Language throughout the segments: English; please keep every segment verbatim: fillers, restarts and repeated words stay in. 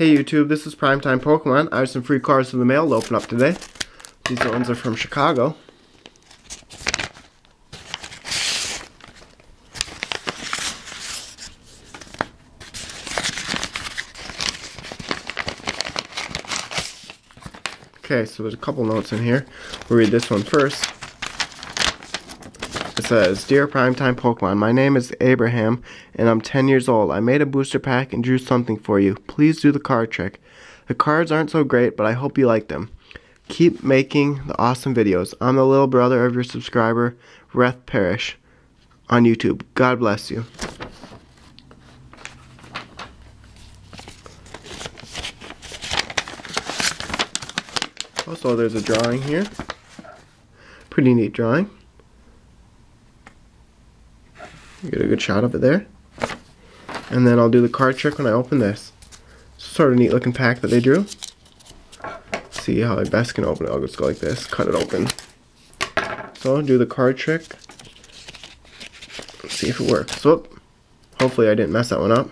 Hey YouTube, this is Primetime Pokemon. I have some free cards in the mail to open up today. These ones are from Chicago. Okay, so there's a couple notes in here. We'll read this one first. It says, Dear Primetime Pokemon, my name is Abraham, and I'm ten years old. I made a booster pack and drew something for you. Please do the card trick. The cards aren't so great, but I hope you like them. Keep making the awesome videos. I'm the little brother of your subscriber, Reth Parish, on YouTube. God bless you. Also, there's a drawing here. Pretty neat drawing. You get a good shot of it there. And then I'll do the card trick when I open this. Sort of neat looking pack that they drew. Let's see how I best can open it. I'll just go like this, cut it open. So I'll do the card trick. Let's see if it works. Whoop. Hopefully I didn't mess that one up.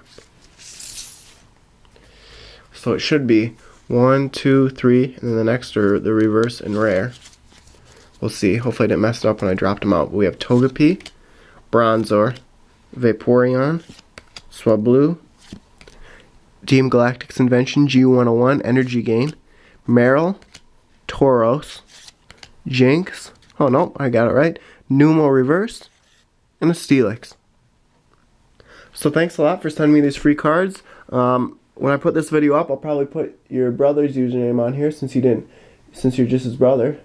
So it should be one, two, three, and then the next are the reverse and rare. We'll see. Hopefully I didn't mess it up when I dropped them out. We have Togepi, Bronzor, Vaporeon, Swablu, Team Galactic's Invention, G one oh one, Energy Gain, Meryl, Tauros, Jinx, oh no, I got it right, Numel Reverse, and a Steelix. So thanks a lot for sending me these free cards. Um, When I put this video up, I'll probably put your brother's username on here since you didn't, since you're just his brother.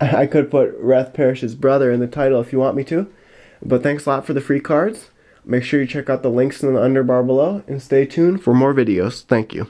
I could put Reth Parish's brother in the title if you want me to. But thanks a lot for the free cards. Make sure you check out the links in the underbar below and stay tuned for more videos. Thank you.